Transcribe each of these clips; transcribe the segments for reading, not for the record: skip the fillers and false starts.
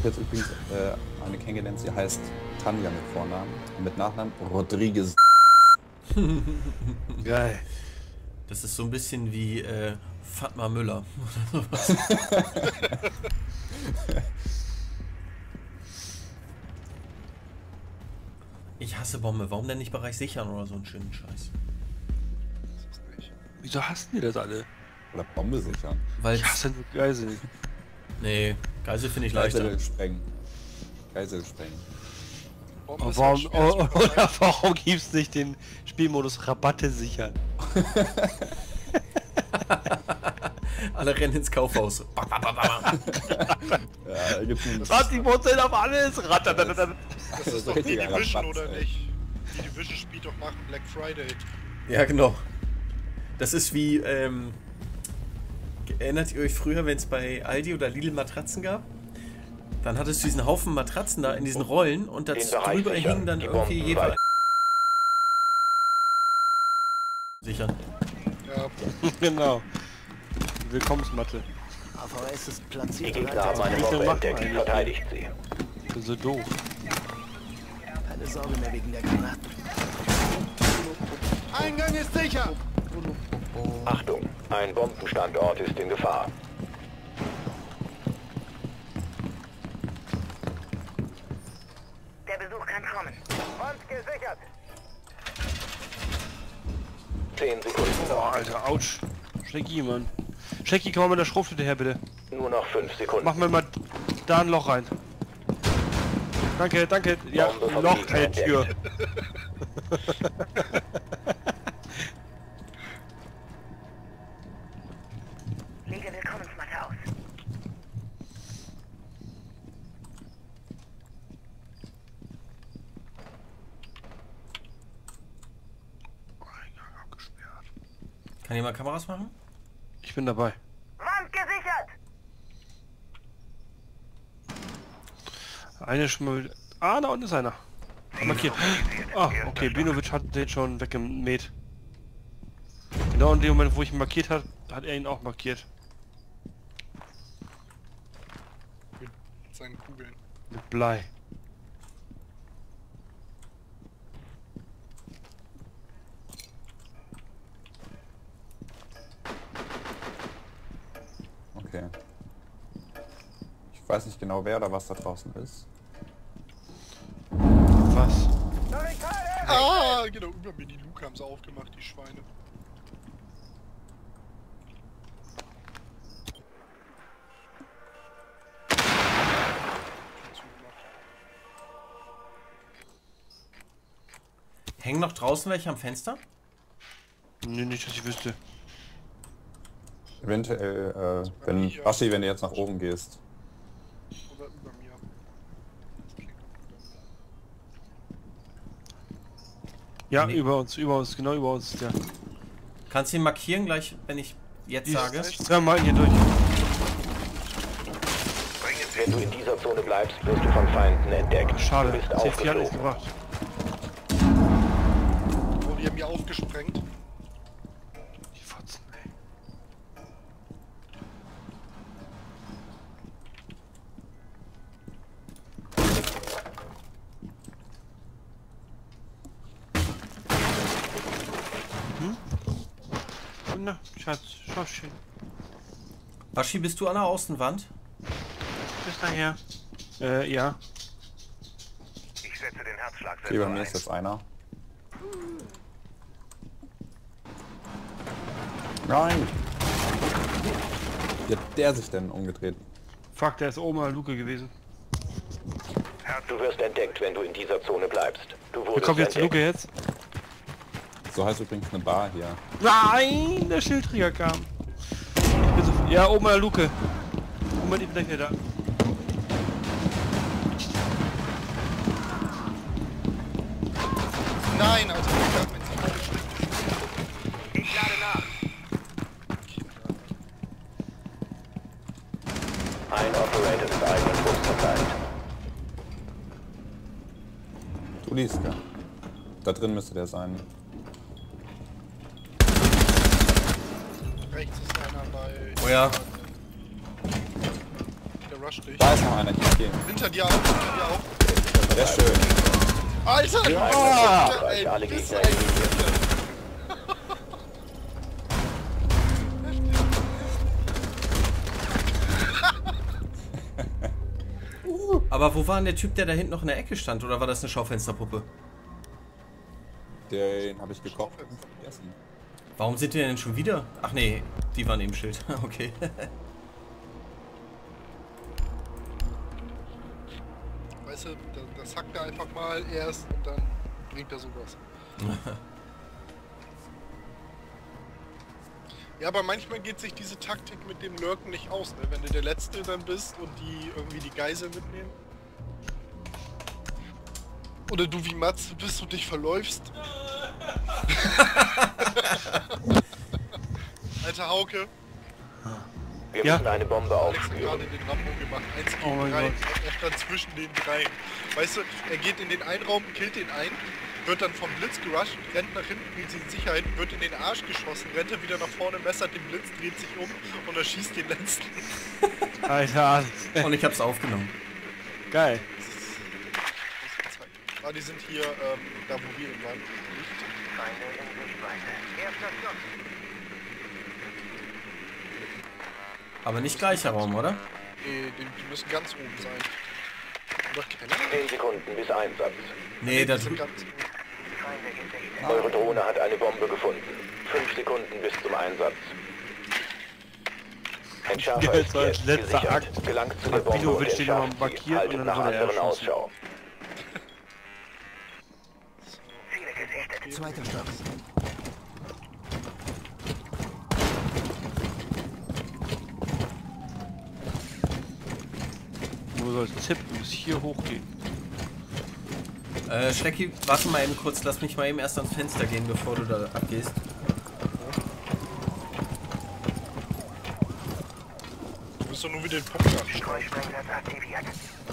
habe jetzt übrigens eine kennengelernt, sie heißt Tanja mit Vornamen und mit Nachnamen Rodriguez. Geil. Das ist so ein bisschen wie Fatma Müller. Ich hasse Bombe. Warum denn nicht Bereich sichern oder so einen schönen Scheiß? Wieso hassen die das alle? Oder Bombe sichern? Weil ich hasse nur Geisel. Nee, Geisel finde ich leichter. Geisel sprengen. Geisel sprengen. Oh, warum, oder warum gibt es nicht den Spielmodus Rabatte sichern? Alle rennen ins Kaufhaus. 20% auf alles! Das ist doch die Division, oder nicht? Die Division spielt doch nach Black Friday. Ja, genau. Das ist wie, erinnert ihr euch früher, wenn es bei Aldi oder Lidl Matratzen gab? Dann hattest du diesen Haufen Matratzen da in diesen Rollen und darüber hingen dann irgendwie jeder... Sichern. Ja, genau. Willkommensmatte. Aber es ist platziert. Die Gegner haben eine Bombe entdeckt, verteidigt sie. Das ist so doof. Keine Sorge mehr wegen der Granaten. Eingang ist sicher! Achtung, ein Bombenstandort ist in Gefahr. Der Besuch kann kommen. Und gesichert! 10 Sekunden. Oh, Alter, ouch. Schlecki, Mann. Schlecki, komm mal mit der Schrotflinte her, bitte. Nur noch 5 Sekunden. Mach mir mal da ein Loch rein. Danke, danke. Ja, ein Loch, keine Tür. Lege Willkommensmatte aus. Kann jemand Kameras machen? Ich bin dabei. Wand gesichert! Eine schmult. Ah, da unten ist einer. Markiert. Ah, okay, Binovic hat den schon weggemäht. Genau in dem Moment, wo ich ihn markiert habe, hat er ihn auch markiert. Mit seinen Kugeln. Mit Blei. Okay. Ich weiß nicht genau, wer oder was da draußen ist. Was? Ah, genau, über mir die Luke haben sie aufgemacht, die Schweine. Hängen noch draußen welche am Fenster? Nee, nicht, dass ich wüsste. Eventuell, wenn, Baschi, wenn du jetzt nach oben gehst. Oder über mir. Ja, nee. über uns, genau über uns, ja. Kannst du ihn markieren gleich, wenn ich jetzt sage? Ich dreimal hier durch. Wenn du in dieser Zone bleibst, wirst du von Feinden entdeckt. Schade, Safety hat nichts gebracht. Wurde hier mir aufgesprengt. Na, Schatz, schau schön. Baschi, bist du an der Außenwand? Bis daher. Ja. Ich setze den Herzschlag selber. Über mir ist jetzt einer. Nein! Wie hat der sich denn umgedreht? Fuck, der ist oben an der Luke gewesen. Du wirst entdeckt, wenn du in dieser Zone bleibst. Du wurdest entdeckt. Jetzt die Luke jetzt. So heißt übrigens eine Bar hier. Nein, der Schildträger kam. Ich bin so, ja, oben an der Luke. Moment, ich bin gleich wieder da. Nein, Alter. Ich lade nach. Ein Operator mit eigenem Bus verteilt. Du liest gar. Da drin müsste der sein. Rechts ist einer bei... Oh ja. Der gerusht dich. Da ist noch einer, ich gehe. Hinter dir auch, Der ist schön. Alter! Ja, Alter, ey, alle Gegner. Aber wo war denn der Typ, der da hinten noch in der Ecke stand? Oder war das eine Schaufensterpuppe? Den habe ich gekocht. Warum sind die denn schon wieder? Ach nee, die waren eben Schild. Okay. Weißt du, das hackt er einfach mal erst und dann bringt er sowas. Ja, aber manchmal geht sich diese Taktik mit dem Lurken nicht aus, ne? Wenn du der Letzte dann bist und die irgendwie die Geisel mitnehmen. Oder du wie Mats bist und dich verläufst. Alter Hauke. Wir müssen eine Bombe aufspüren. Gerade den Rambo gemacht, 1 gegen 3. Er stand zwischen den drei. Weißt du, er geht in den einen Raum, killt den einen. Wird dann vom Blitz gerusht, rennt nach hinten, bringt sich in Sicherheit, wird in den Arsch geschossen, rennt wieder nach vorne, messert den Blitz, dreht sich um und erschießt den letzten. Alter. Und ich hab's aufgenommen. Geil. Ah, die sind hier, da wo wir im Land nicht. Aber nicht gleicher Raum, oder? Nee, die müssen ganz oben sein. 10 Sekunden bis Einsatz. Nee, das ist ganz. Eure Drohne hat eine Bombe gefunden. 5 Sekunden bis zum Einsatz. Entschärfer ist jetzt gesichert. Gelangt zu der Bombe und entschärft sie. Haltet nach anderen Ausschau. Zweiter Stock. Wo soll Zip? Muss hier hochgehen. Schrecki, warte mal eben kurz. Lass mich mal eben erst ans Fenster gehen, bevor du da abgehst. Du bist doch nur wieder den Popschlag.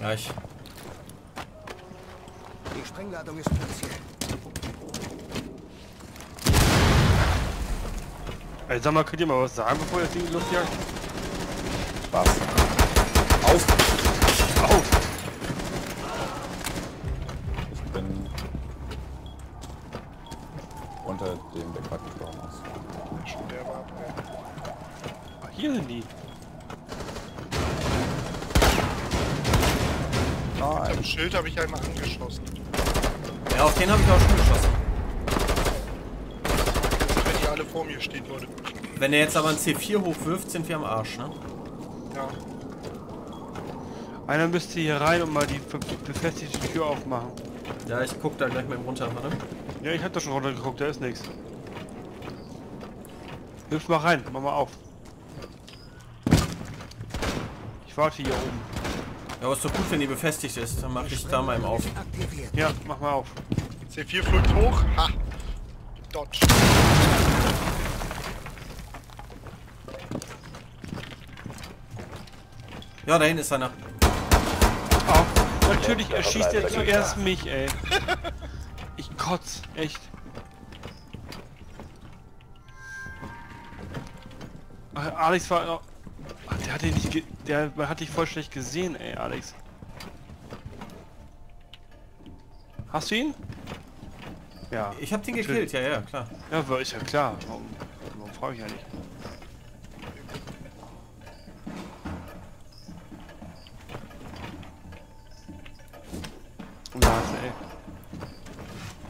Ja, ich. Die Sprengladung ist platziert. Ey, sag mal, könnt ihr mal was sagen, bevor ihr das Ding losjagt? Was? Auf! Ich bin unter dem Beckwattensturm aus. Hier sind die! Nein. Mit dem Schild habe ich einmal angeschossen. Ja, auf den habe ich auch schon geschossen. Alle vor mir stehen, Leute. Wenn er jetzt aber ein C4 hochwirft, sind wir am Arsch, ne? Ja. Einer müsste hier rein und mal die befestigte Tür aufmachen. Ja, ich guck da gleich mal runter, warte. Ja, ich hab da schon runtergeguckt, da ist nichts. Hüpf mal rein, mach mal auf. Ich warte hier oben. Ja, aber ist doch gut, wenn die befestigt ist, dann mach ich da mal eben auf. Ja, mach mal auf. C4 fliegt hoch, ha! Dodge. Ja, da hinten ist einer. Oh, natürlich erschießt er zuerst mich, ey. Ich kotz, echt. Ach, Alex war noch... Ach, der hat dich nicht... Der hat dich voll schlecht gesehen, ey, Alex. Hast du ihn? Ja. Ich hab den gekillt, ja, klar. Ja, war ist ja klar. Warum frage ich ja nicht?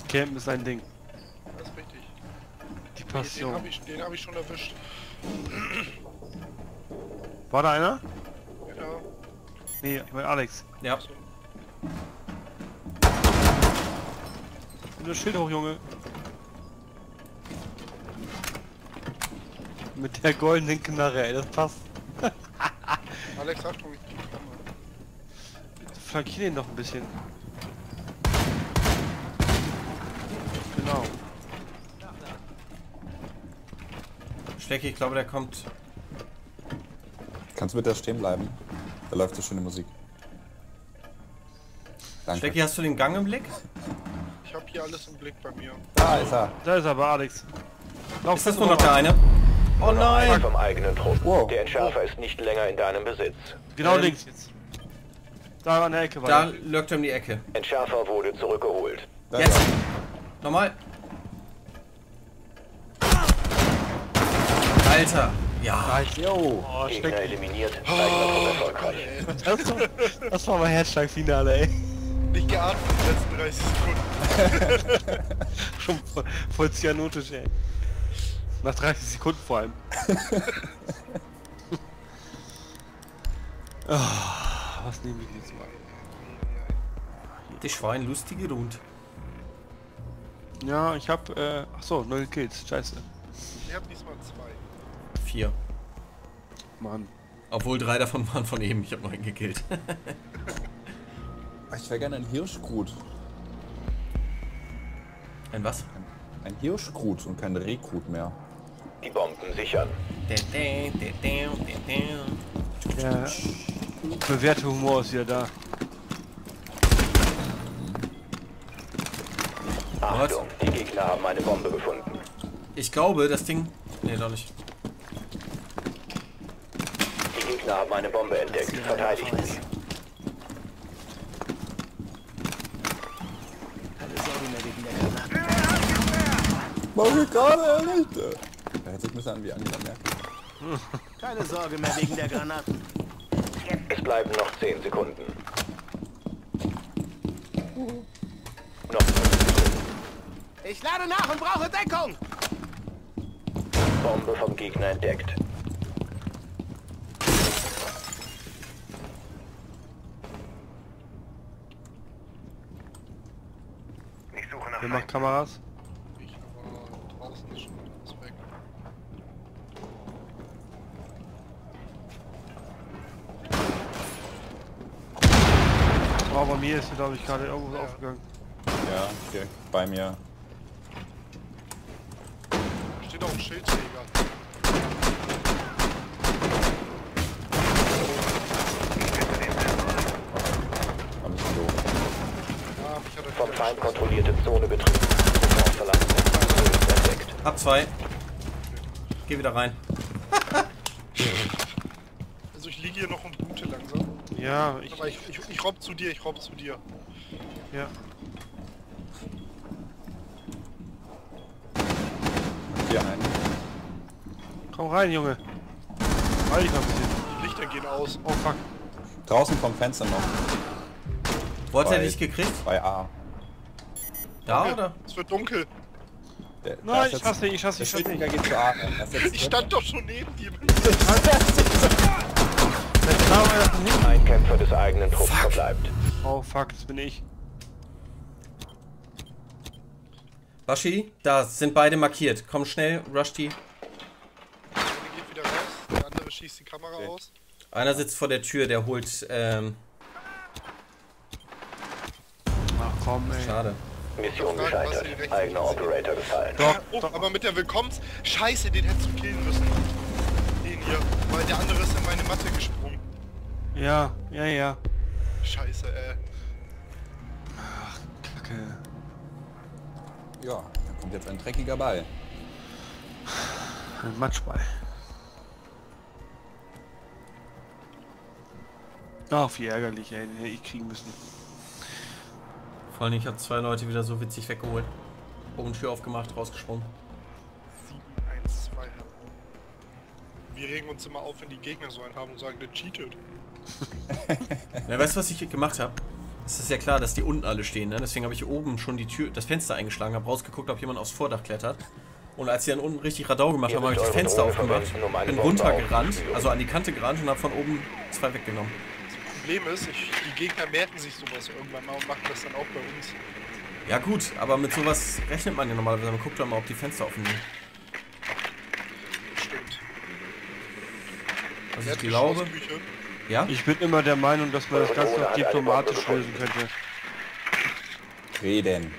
Campen ist ein Ding. Das ist richtig. Die Passion. Den hab ich schon erwischt. War da einer? Genau. Nee, ich mein Alex. Ja. Nimm das Schild hoch, Junge. Mit der goldenen Knarre, ey, das passt. Alex, Achtung, ich bin dran. Flankier den noch ein bisschen. Genau. Schlecki, ich glaube, der kommt. Kannst du mit der stehen bleiben? Da läuft so schöne Musik. Danke. Schlecki, hast du den Gang im Blick? Ich hab hier alles im Blick bei mir. Da ist er. Da ist er, aber Alex. Lauf, ist das nur noch der eine? Oh, Oh nein! Vom eigenen Trupp. Wow. Der Entschärfer ist nicht länger in deinem Besitz. Genau links jetzt. Da an der Ecke war. Da lurkt er um die Ecke. Entschärfer wurde zurückgeholt. Jetzt! Yes. Nochmal! Alter! Ja! Jo! Oh, Gegner eliminiert. Oh, erfolgreich. Das war mein Herzschlagfinale, ey. Nicht geatmet in den letzten 30 Sekunden. Schon voll cyanotisch, ey. Nach 30 Sekunden vor allem. Oh, was nehmen wir jetzt mal? Das war ein lustiger Rund. Ja, ich hab... achso, 9 Kills, scheiße. Ich hab diesmal 2. 4. Mann. Obwohl 3 davon waren von eben, ich hab noch einen gekillt. Ich wäre gerne ein Hirschgrut. Ein was? Ein Hirschgrut und kein Rekrut mehr. Die Bomben sichern. Der bewährte Humor ist wieder da. Achtung, die Gegner haben eine Bombe gefunden. Ich glaube, das Ding... Ne, doch nicht. Die Gegner haben eine Bombe entdeckt. Verteidigen sie. Warum gerade nicht? Da hätte ich mich an wie Angela Merkel. Keine Sorge mehr wegen der Granaten. Es bleiben noch 10 Sekunden. Noch 10 Sekunden. Ich lade nach und brauche Deckung! Bombe vom Gegner entdeckt. Ich suche nach. Wer macht Kameras? Oh, bei mir ist er, glaube ich, gerade irgendwo aufgegangen. Ja, direkt bei mir. Steht auch ein Schildträger. Vom Feind kontrollierte Zone betrieben. Hab 2. Geh wieder rein. Also ich liege hier noch und blute langsam. Ja, ich robb zu dir, Ja. Hier rein. Komm rein, Junge. Weil ich noch ein bisschen. Die Lichter gehen aus. Oh fuck. Draußen vom Fenster noch. Wo hat er dich gekriegt? Bei A. Da dunkel. Oder? Es wird dunkel. Der, nein, ich hasse nicht, ich hasse nicht. Zu A. Ich stand doch schon neben dir. Ein Kämpfer des eigenen Trupps verbleibt. Oh fuck, das bin ich. Waschi, da sind beide markiert. Komm schnell, rush die. Der eine geht wieder raus, der andere schießt die Kamera aus. Einer sitzt vor der Tür, der holt. Ach komm, ey. Schade. Mission gescheitert. Eigener Operator gefallen. Doch, doch, aber mit der Willkommens. Scheiße, den hättest du killen müssen. Den hier, weil der andere ist in meine Matte gesprungen. Ja, ja, ja. Scheiße, ey. Ach, Kacke. Ja, da kommt jetzt ein dreckiger Ball. Ein Matschball. Ach, wie ärgerlich, ey. Den hätte ich kriegen müssen. Vor allem, ich habe 2 Leute wieder so witzig weggeholt. Oben Tür aufgemacht, rausgesprungen. 7-1-2 haben. Wir regen uns immer auf, wenn die Gegner so einen haben und sagen, der cheatet. Ja, weißt du, was ich gemacht habe? Es ist ja klar, dass die unten alle stehen, ne? Deswegen habe ich oben schon die Tür, das Fenster eingeschlagen, habe rausgeguckt, ob jemand aufs Vordach klettert. Und als die dann unten richtig Radau gemacht haben, habe ich das Fenster aufgemacht, bin runtergerannt, also an die Kante gerannt und habe von oben 2 weggenommen. Das Problem ist, die Gegner merken sich sowas irgendwann mal und machen das dann auch bei uns. Ja gut, aber mit sowas rechnet man ja normalerweise, man guckt dann mal, ob die Fenster offen sind. Stimmt. Also ich glaube... Ja? Ich bin immer der Meinung, dass man das Ganze noch diplomatisch lösen könnte. Reden.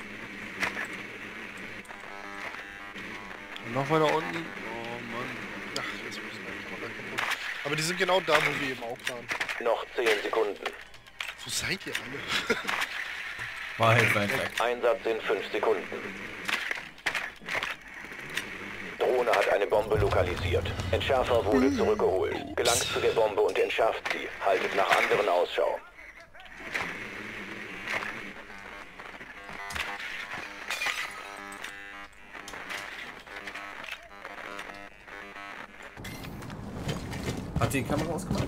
Und noch weiter unten. Oh Mann. Ach, jetzt müssen wir einfach mal kaputt. Aber die sind genau da, wo wir eben auch waren. Noch 10 Sekunden. Wo seid ihr alle? War halt mein Dreck. Einsatz in 5 Sekunden. Drohne hat eine Bombe lokalisiert. Entschärfer wurde zurückgeholt. Gelangt zu der Bombe und entschärft sie. Haltet nach anderen Ausschau. Hat die Kamera ausgemacht?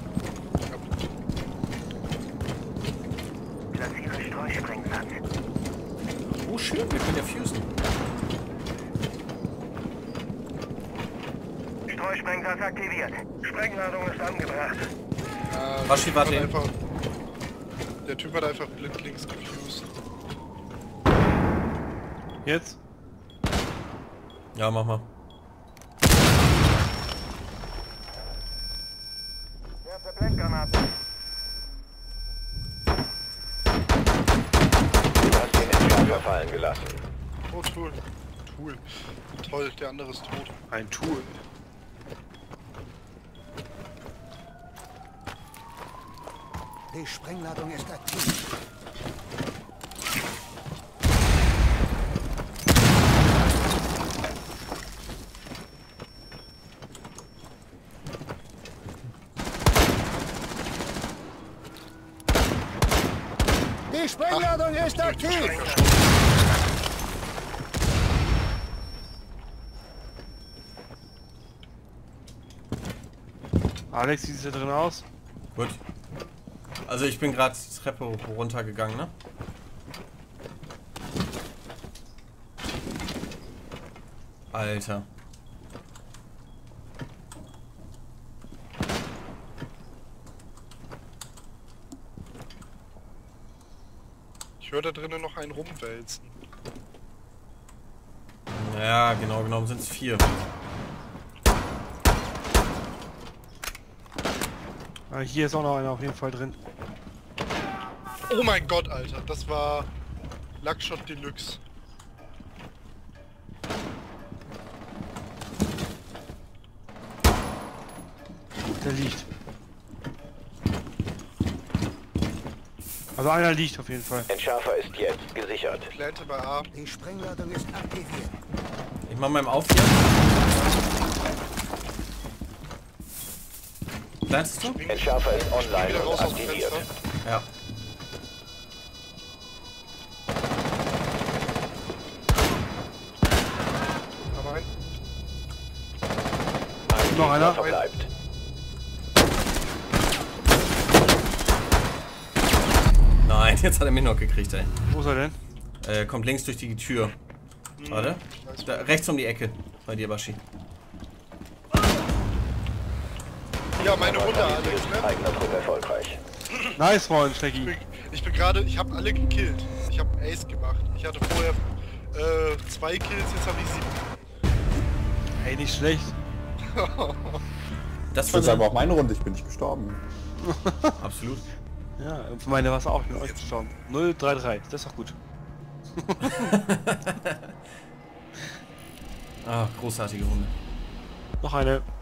Platziere Streusprengsatz. Oh schön, wir können ja fusen. Streusprengsatz aktiviert. Sprengladung ist angebracht. Waschi, warte. Der Typ hat einfach blind links gefused. Jetzt? Ja, mach mal. Gelassen. Oh, Tool. Tool. Toll, der andere ist tot. Ein Tool. Die Sprengladung ist aktiv. Die Sprengladung ist aktiv. Alex, wie sieht es da drin aus? Gut. Also ich bin gerade die Treppe runtergegangen, ne? Alter. Ich höre da drinnen noch einen rumwälzen. Ja, genau genommen sind es 4. Hier ist auch noch einer auf jeden Fall drin. Oh mein Gott, Alter, das war Luckshot Deluxe. Der liegt. Also einer liegt auf jeden Fall. Entschärfer ist jetzt gesichert. Plante bei A. Die Sprengladung ist aktiviert. Ich mach mal im Aufwärts. Bleibst du? Entschärfer ist online und aktiviert. Ja. Noch einer verbleibt. Nein, jetzt hat er mich noch gekriegt, ey. Wo ist er denn? Kommt links durch die Tür. Warte. Da, rechts um die Ecke. Bei dir, Baschi. Ja, meine Runde, Alex, ne? Erfolgreich. Nice, Freund, Stecki. Ich bin gerade, ich habe alle gekillt. Ich habe Ace gemacht. Ich hatte vorher 2 Kills, jetzt habe ich 7. Ey, nicht schlecht. Das war aber auch meine Runde, ich bin nicht gestorben. Absolut. Ja, für meine war es auch, ich bin auch nicht gestorben. 0-3-3, das ist doch gut. Ach, großartige Runde. Noch eine.